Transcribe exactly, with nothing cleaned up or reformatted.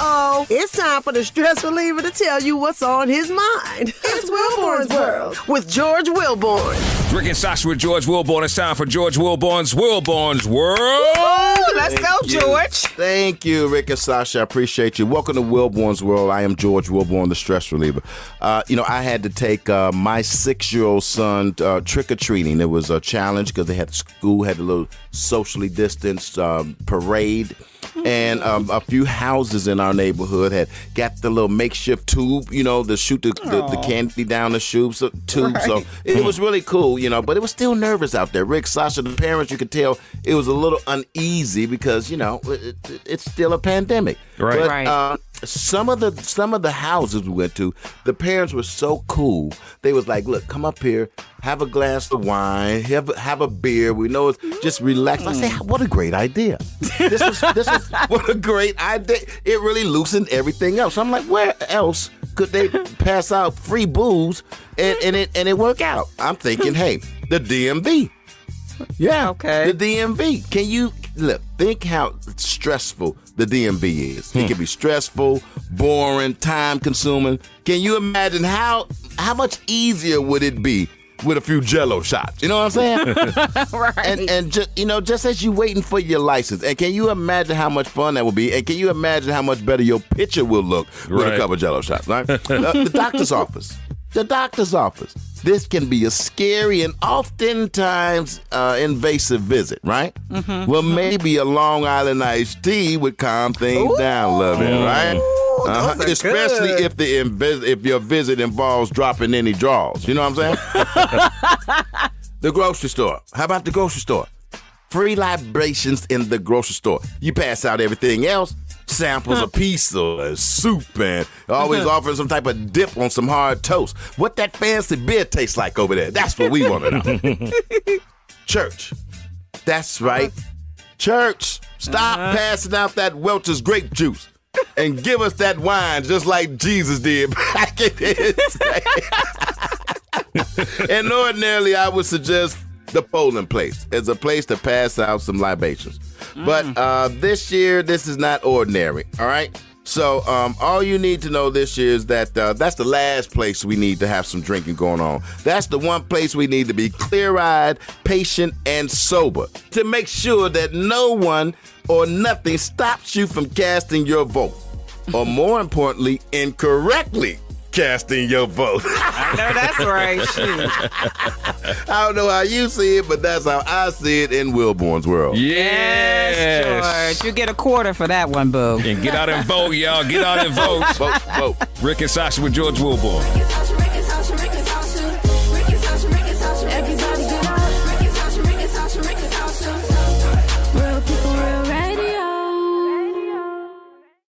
Uh-oh. It's time for the stress reliever to tell you what's on his mind. It's, it's Willborn's World with George Willborn. Rick and Sasha with George Willborn. It's time for George Willborn's Willborn's World. Woo-hoo! Let's Thank go, you. George. Thank you, Rick and Sasha. I appreciate you. Welcome to Willborn's World. I am George Willborn, the stress reliever. Uh, you know, I had to take uh, my six-year-old son uh, trick-or-treating. It was a challenge because they had school, had a little socially distanced um, parade. And um, a few houses in our neighborhood had got the little makeshift tube, you know, to shoot the, the, the candy down the tube. So, tube, right. so it, it was really cool, you know, but it was still nervous out there. Rick, Sasha, the parents, you could tell it was a little uneasy because, you know, it, it, it's still a pandemic. Right. But, right. Uh, Some of the some of the houses we went to, the parents were so cool. They was like, "Look, come up here, have a glass of wine, have have a beer. We know it's just relax." I say, "What a great idea! This is this is what a great idea! It really loosened everything up." So I'm like, "Where else could they pass out free booze and and it and it work out?" I'm thinking, "Hey, the D M V, yeah, okay, the D M V. Can you look? Think how stressful the D M V is. Hmm. It can be stressful, boring, time-consuming. Can you imagine how how much easier would it be with a few Jello shots? You know what I'm saying? Right. And and just you know, just as you waiting for your license. And can you imagine how much fun that would be? And can you imagine how much better your picture will look with right. a couple of Jello shots? Right? uh, the doctor's office. The doctor's office. This can be a scary and oftentimes uh, invasive visit, right? Mm-hmm. Well, maybe a Long Island iced tea would calm things Ooh. down, love it, right? Ooh, uh-huh. Especially good. if the inv if your visit involves dropping any drawers. You know what I'm saying? The grocery store. How about the grocery store? Free libations in the grocery store. You pass out everything else. Samples of pizza and soup and always offering some type of dip on some hard toast. What that fancy beer tastes like over there, that's what we want to know. Church. That's right. Church. Stop uh-huh. passing out that Welch's grape juice and give us that wine just like Jesus did back in his day. And ordinarily, I would suggest the polling place as a place to pass out some libations. Mm. But uh, this year, this is not ordinary, all right? So um, all you need to know this year is that uh, that's the last place we need to have some drinking going on. That's the one place we need to be clear-eyed, patient, and sober to make sure that no one or nothing stops you from casting your vote. Or more importantly, incorrectly. Casting your vote. I know that's right. Shoot. I don't know how you see it, but that's how I see it in Willborn's World. Yes, yes, George. You get a quarter for that one, boo. And get out and vote, y'all. Get out and vote. Vote, vote. Rick and Sasha with George Willborn.